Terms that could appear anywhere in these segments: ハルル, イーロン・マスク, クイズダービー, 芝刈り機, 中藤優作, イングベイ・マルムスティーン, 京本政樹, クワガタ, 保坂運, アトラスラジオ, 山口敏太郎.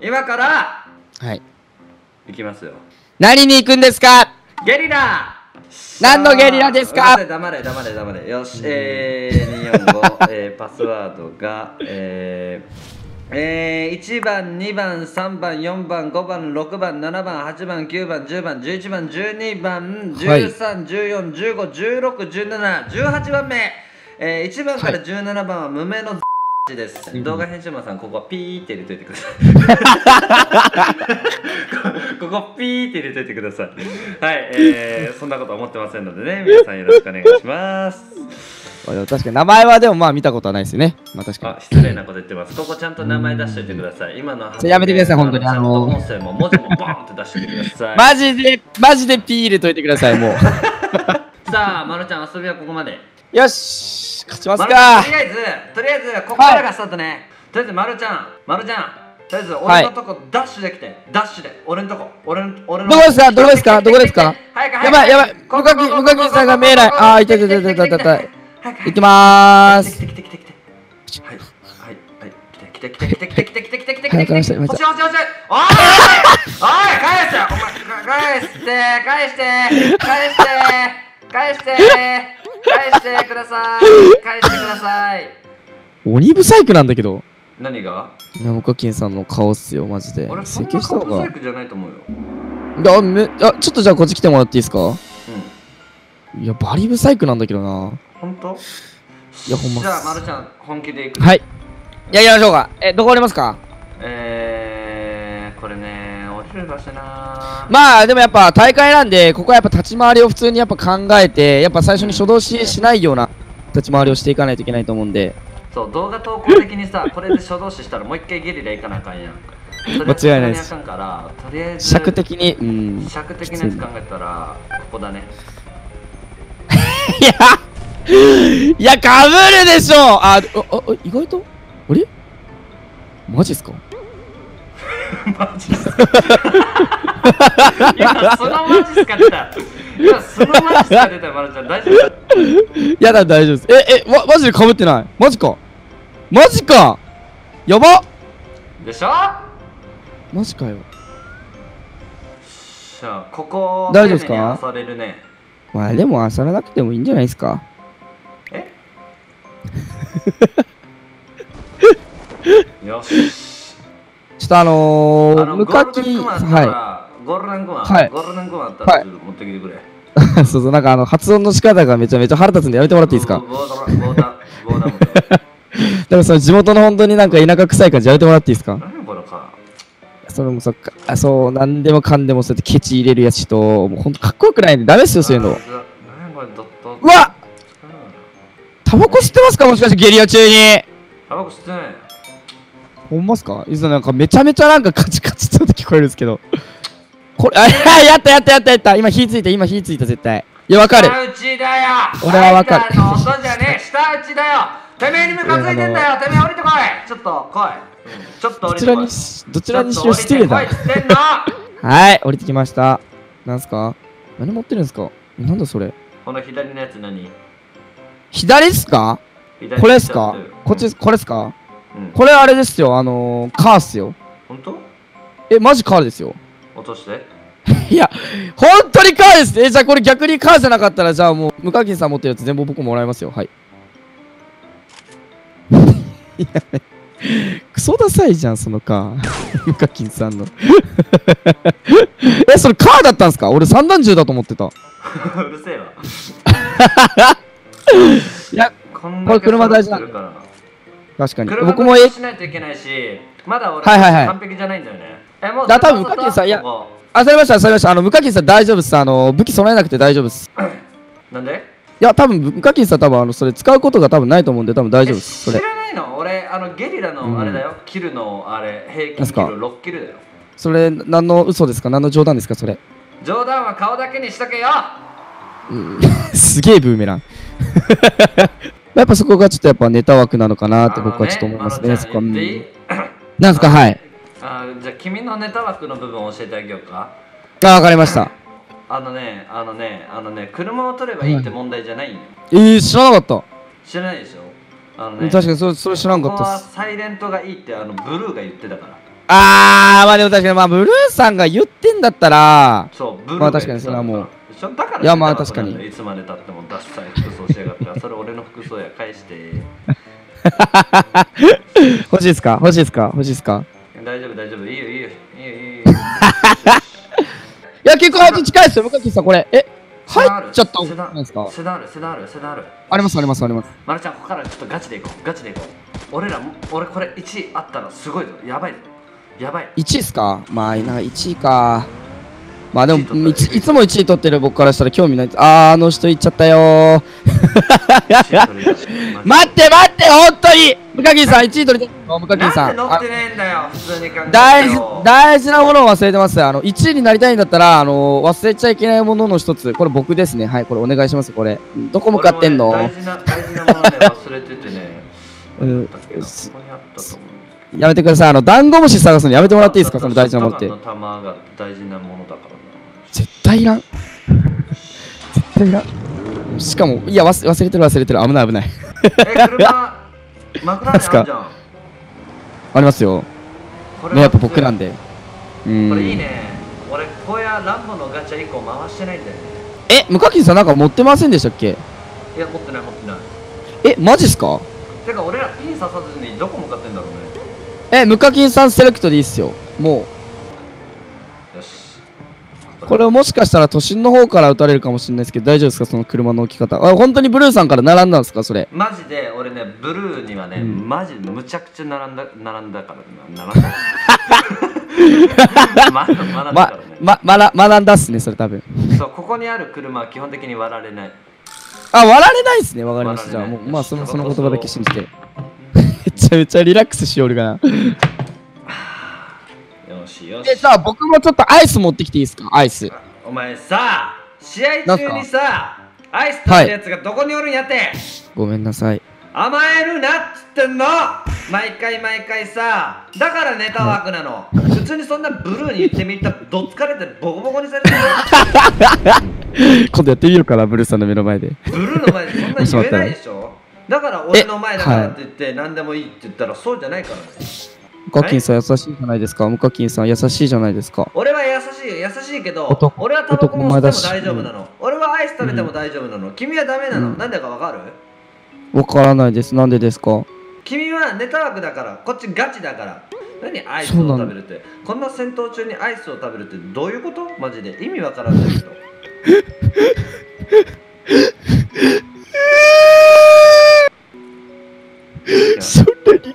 今からはい行きますよ。何に行くんですか？ゲリラ。何のゲリラですか？黙れ黙れ黙れ。よし、245、パスワードが1番2番3番4番5番6番7番8番9番10番11番12番131415161718番目、1番から17番は無名のズッです。動画編集マンさん、ここはピーって入れといてください。ここピーって入れといてください。はい、そんなこと思ってませんのでね、皆さんよろしくお願いします。確かに名前はでもまあ見たことはないですよね。まあ確かに。失礼なこと言ってます。ここちゃんと名前出しておいてください。今のやめてください、本当に。音声も文字もボーンって出しておいてください。マジでピー入れといてください、もう。さあ、まるちゃん、遊びはここまで。よし、勝ちますか。とりあえず、ここからがスタートね。とりあえず、まるちゃん。とりあえず俺のとこダッシュできて、ダッシュで俺のとこ、俺のどこですか。やばい、ムカキさんが見えない。ああ、痛い。行きまーす。はい、来て。返してください。鬼不細工なんだけど。何が？ムカキンさんの顔っすよ、マジで。俺そんな顔不細工じゃないと思うよ。ちょっとじゃあこっち来てもらっていいですか？いや、バリブサイクなんだけどな。本当？いや、ほんま。じゃあ、まるちゃん、本気でいく。はい。やりましょうか。どこありますか？これね、落ちる場所な。まあ、でもやっぱ大会なんで、ここはやっぱ立ち回りを普通にやっぱ考えて、やっぱ最初に初動しないような立ち回りをしていかないといけないと思うんで。そう、動画投稿的にさ、これで初動したらもう一回ゲリラいかなあかんやん。間違いないです。とりあえず、尺的に、尺的なやつ考えたら、ここだね。いや、かぶるでしょ。意外とあれマジっすか？いや、そのマジっすか出た。まるちゃん大丈夫？いや、大丈夫です。マジでかぶってない。マジかやばでしょ。マジかよ。じゃあ、ここ大丈夫ですか？されるね。まあでもあさらなくてもいいんじゃないですか。よし。ちょっとムカキはいゴールデンクマあったら持ってきてくれ。そうなんか発音の仕方がめちゃめちゃ腹立つんでやめてもらっていいですか？でもその地元の本当になんか田舎臭い感じやめてもらっていいですか？それもそっか、そう、なんでもかんでもそうやってケチ入れるやつと、もうほんとかっこよくないんでダメですよ、そういうの。うわっ、タバコ吸ってますか、もしかしてゲリラ中に。タバコ吸ってないよ。ほんますか？なんかめちゃめちゃなんかカチカチって聞こえるんですけど。これ、やった今火ついた、絶対。いや、わかる。下打ちだよ。俺はわかる。下打ちだよ。てめえにムカついてんだよ。てめえ降りてこい。ちょっとどちらにしろ失礼だ。はい、降りてきました。なんすか？何持ってるんですか？なんだそれ。この左のやつ何？左っすか？これっすか？こっち、これっすか？これあれですよ、カーっすよ。本当？マジカーですよ。落として。いや、本当にカーです。じゃあこれ逆にカーじゃなかったら、じゃあもう、ムカキンさん持ってるやつ全部僕もらいますよ。はい。いやね。クソダサいじゃん、そのカー。ムカキンさんの。それカーだったんすか？俺散弾銃だと思ってた。うるせえわ。いや、これ車大事なんだ。確かに。僕もしないといけないし、まだ俺完璧じゃないんだよね。もう多分ムカキンさん、いや、あさりました。ムカキンさん大丈夫です。武器備えなくて大丈夫です。なんで？いや、多分ムカキンさんそれ使うことが多分ないと思うんで、多分大丈夫です。それ。俺ゲリラのあれだよ、キルのあれ平均キル6キルだよ。それ何の嘘ですか？何の冗談ですか？それ冗談は顔だけにしとけよ。すげえブーメラン。やっぱそこがちょっとやっぱネタ枠なのかなって僕はちょっと思いますね。そこなんすか？はい。じゃあ君のネタ枠の部分を教えてあげようか。わかりました。車を取ればいいって問題じゃないよ。知らなかった。知らないでしょ。確かにそれ知らんかったっす。サイレントがいいってブルーが言ってたから。まあでも確かに、まあブルーさんが言ってんだったら、まあ確かにそれはもう一緒だから、いやまあ確かにいつまでたってもダッサい服装しやがった。それ俺の服装や、返して。欲しいですか欲しいですか欲しいですか？大丈夫大丈夫、いいよいいよいいよいいよ。いや結構配置近いですよ向井さん、これ入っちゃったんじゃないですか？セダールセダールセダールありますありますあります。まるちゃんここからちょっとガチでいこうガチでいこう。俺これ1位あったらすごいぞ、やばいぞやばい。1位ですか？まあなんか1位か。まあでもいつも1位取ってる僕からしたら興味ない。あの人いっちゃったよ。待って待って本当にムカキンさん1位取りたい。ムカキンさんなんで乗ってねえんだよ普通に考えてよ。大事なものを忘れてます。1位になりたいんだったら忘れちゃいけないものの一つ、これ僕ですね。はい、これお願いします。これどこ向かってんの？大事なものね忘れててね。やめてください。ダンゴムシ探すのやめてもらっていいですか？その大事なものって。玉が大事なものだから絶対いらん。絶対いらん。しかもいや忘れてる危ない危ない。車マクラーレンあるじゃん。ありますよね。やっぱ僕なんで。これいいね。俺小屋ランボのガチャ1個回してないんだよね。無課金さんなんか持ってませんでしたっけ？いや持ってない持ってない。マジっすか？てか俺らピン刺さずにどこ向かってんだろうね。無課金さんセレクトでいいっすよ。もうよし、これをもしかしたら都心の方から撃たれるかもしれないですけど大丈夫ですか？その車の置き方。本当にブルーさんから並んだんですかそれ？マジで俺ねブルーにはね、マジむちゃくちゃ並んだから並んだ。学んだっすねそれ多分。そうここにある車は基本的に割られない。割られないっすね。わかりました。じゃあもうまあその言葉だけ信じて。めちゃめちゃリラックスしよるかな。よしよし。さあ僕もちょっとアイス持ってきていいですか？アイス。お前さ試合中にさアイス取るやつがどこにおるんやって、はい、ごめんなさい。甘えるなっつってんの毎回さ。だからネタワークなの、はい、普通にそんなブルーに言ってみたらどつかれてボコボコにされてる。今度やってみようかなブルーさんの目の前で。ブルーの前でそんなに言えないでしょ。だから俺の前だからって言って何でもいいって言ったらそうじゃないからね。無課金さん優しいじゃないですか。無課金さん優しいじゃないですか。俺は優しいけど俺はタバコも吸っても大丈夫なの。俺はアイス食べても大丈夫なの。君はダメなの。なんでかわかる？わからないです。なんでですか？君はネタ枠だからこっちガチだから。何アイスを食べるって、こんな戦闘中にアイスを食べるってどういうこと？マジで意味わからないけど。そんなに言わ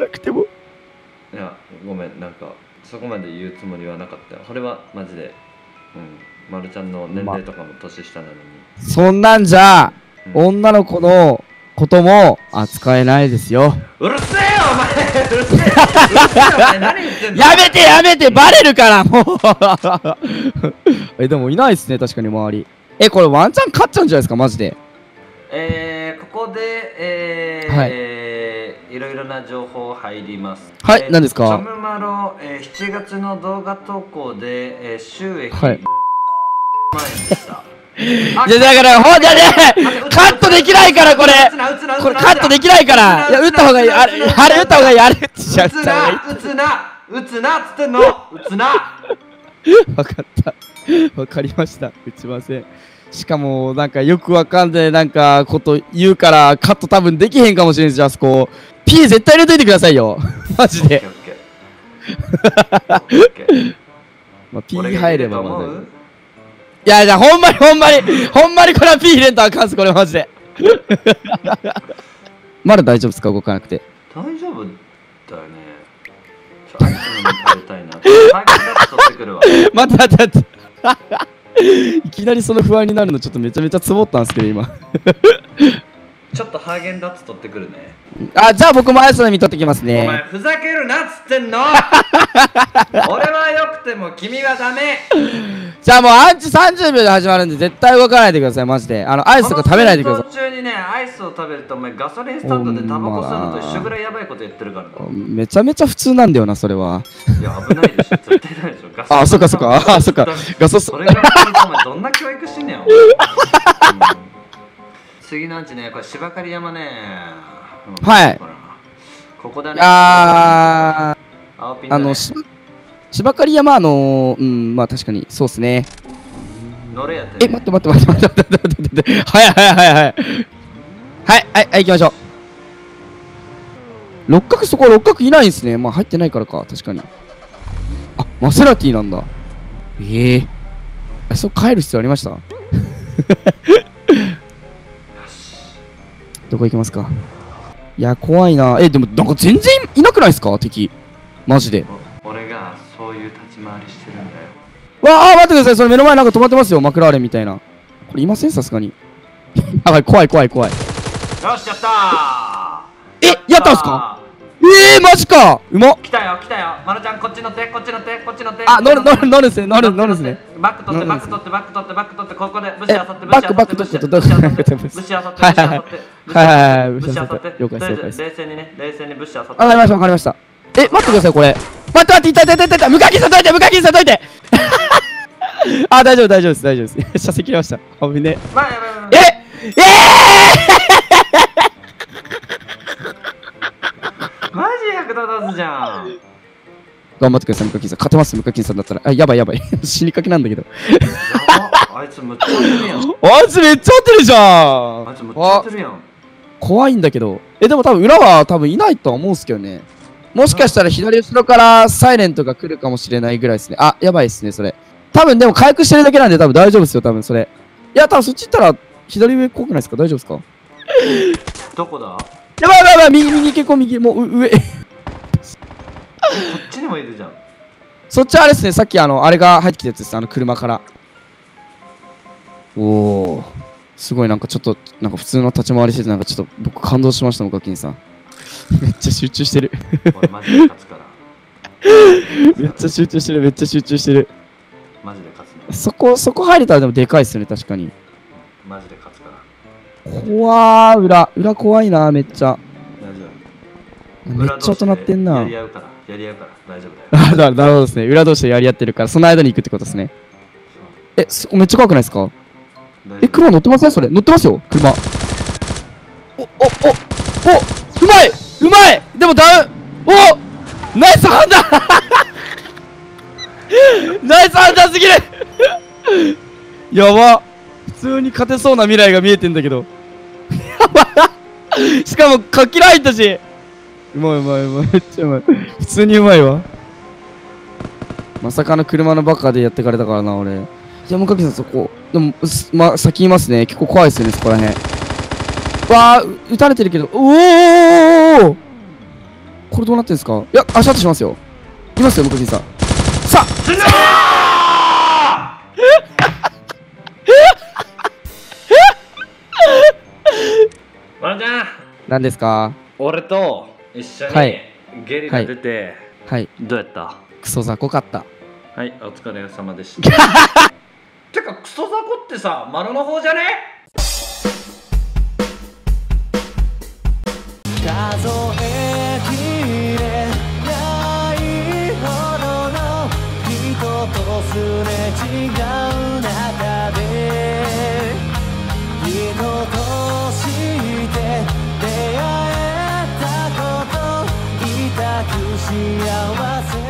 なくても。いやごめん、なんかそこまで言うつもりはなかった。それはマジでまるちゃんの年齢とかも年下なのに、そんなんじゃ、女の子のことも扱えないですよ。うるせえよお前。うるせえお前何言ってんの。やめてバレるからもう。でもいないっすね確かに周り。これワンチャン勝っちゃうんじゃないですかマジで。ここで、いろいろな情報入ります。はい、何ですか？ジョムマロ、7月の動画投稿で、収益、はい、万円でした。じゃだから、ほんじゃねカットできないから、これカットできないから、いや、打った方がいい、あれ打った方がいい、あれ打っちゃった方がいい。打つな、つってんの、打つな。わかった。わかりました。打ちません。しかも、なんかよくわかんない、なんかこと言うから、カット多分できへんかもしれないです、あそこ。P 絶対入れといてくださいよ。マジで。まあ、P 入ればまだ。いや、ほんまにこれは P 入れんとあかんす、これマジで。まだ大丈夫ですか、動かなくて。大丈夫だよね。また。いきなりその不安になるのちょっとめちゃめちゃツボったんですけど今。ちょっとハーゲンダッツ取ってくるね。じゃあ僕もアイスの実取ってきますね。お前ふざけるなっつってんの。俺はよくても君はダメ。じゃあもうアンチ30秒で始まるんで絶対動かないでくださいマジで。アイスとか食べないでください。この戦闘中にねアイスを食べるとお前ガソリンスタンドでタバコ吸うのと一緒ぐらいヤバいこと言ってるからだ。めちゃめちゃ普通なんだよなそれは。いや危ないでしょ絶対ないでしょ。そっかガソそれがお前どんな教育してんねん。次のうちね、これ芝刈り山ね。はい。ここだね。芝刈り山まあ確かにそうですね。え、待って待って待って待って待って待って、はいはいはいはいはいはいはい、行きましょう。六角、そこは六角いないんすね。まあ入ってないからか、確かに。あ、マセラティなんだ。ええ、あそこ帰る必要ありました。どこ行きますか。いや怖いな。でもなんか全然いなくないですか、敵。マジで俺がそういう立ち回りしてるんだよ。わあ、待ってください、その目の前なんか止まってますよ、マクラーレンみたいな。これいません、さすがに。あ、怖い怖い怖い。よし、やったー。やったんすか。マジか。うまっ、来たよ来たよ。まるちゃんこっち乗ってこっち乗ってこっち乗って。あ、乗るっすね、乗るっすね。バック取ってバック取ってバック取ってバック取って、ここでブシあさってブシあさって。はい、ブシあさって。了解です。冷静にね、冷静にブシあさって。わかりました。待ってください、これ。待って、痛い。無課金させといて。あ、大丈夫です。射精切れました。あぶね。マジ役立たずじゃん。頑張ってください、ムカキンさん。勝てます、ムカキンさんだったら。あ、やばい。死にかけなんだけど。あいつめっちゃ当てるやん。あいつめっちゃ当てるじゃん。怖いんだけど。でも多分裏は多分いないとは思うんすけどね。もしかしたら左後ろからサイレントが来るかもしれないぐらいですね。あ、やばいっすね、それ。多分でも回復してるだけなんで多分大丈夫ですよ、多分それ。いや、多分そっち行ったら左上怖くないですか、大丈夫ですか。どこだ。やばい、右結構右、もう上。こっちにもいるじゃん。そっちあれですね、さっきあれが入ってきたやつです、車から。おお、すごいなんかちょっと、なんか普通の立ち回りしてて、なんかちょっと僕感動しました、ムカキンさん。めっちゃ集中してる。俺マジで勝つから。めっちゃ集中してる。マジで勝つね。そこ入れたらでもでかいっすよね、確かに。マジで勝つから。怖ー、裏怖いな、めっちゃ。めっちゃとなってんな。やり合うから、大丈夫だよ。なるほどですね、裏同士でやり合ってるから、その間に行くってことですね。めっちゃ怖くないですか。車乗ってません、それ。乗ってますよ、車。お、うまいでもダウン。お、ナイス判断。ナイス判断すぎる。やば。普通に勝てそうな未来が見えてんだけど。しかも書きらいたし、うまい、めっちゃうまい。普通にうまいわ。まさかの車のバカでやってかれたからな、俺。じゃあもうかきさん、そこでも先いますね。結構怖いですよね、そこらへん。わー、撃たれてるけど。おお、これどうなってんですか。いや、シャットしますよ。いますよ、もうかきさん。さあまるちゃん、何ですか。俺と一緒にゲリラ出て、はい、どうやった。クソ雑魚かった。はい、お疲れ様でした。てかクソ雑魚ってさ、丸の方じゃね。数えきれないほどの人とすれ違う中で、人として出会えたこと、痛く幸せ。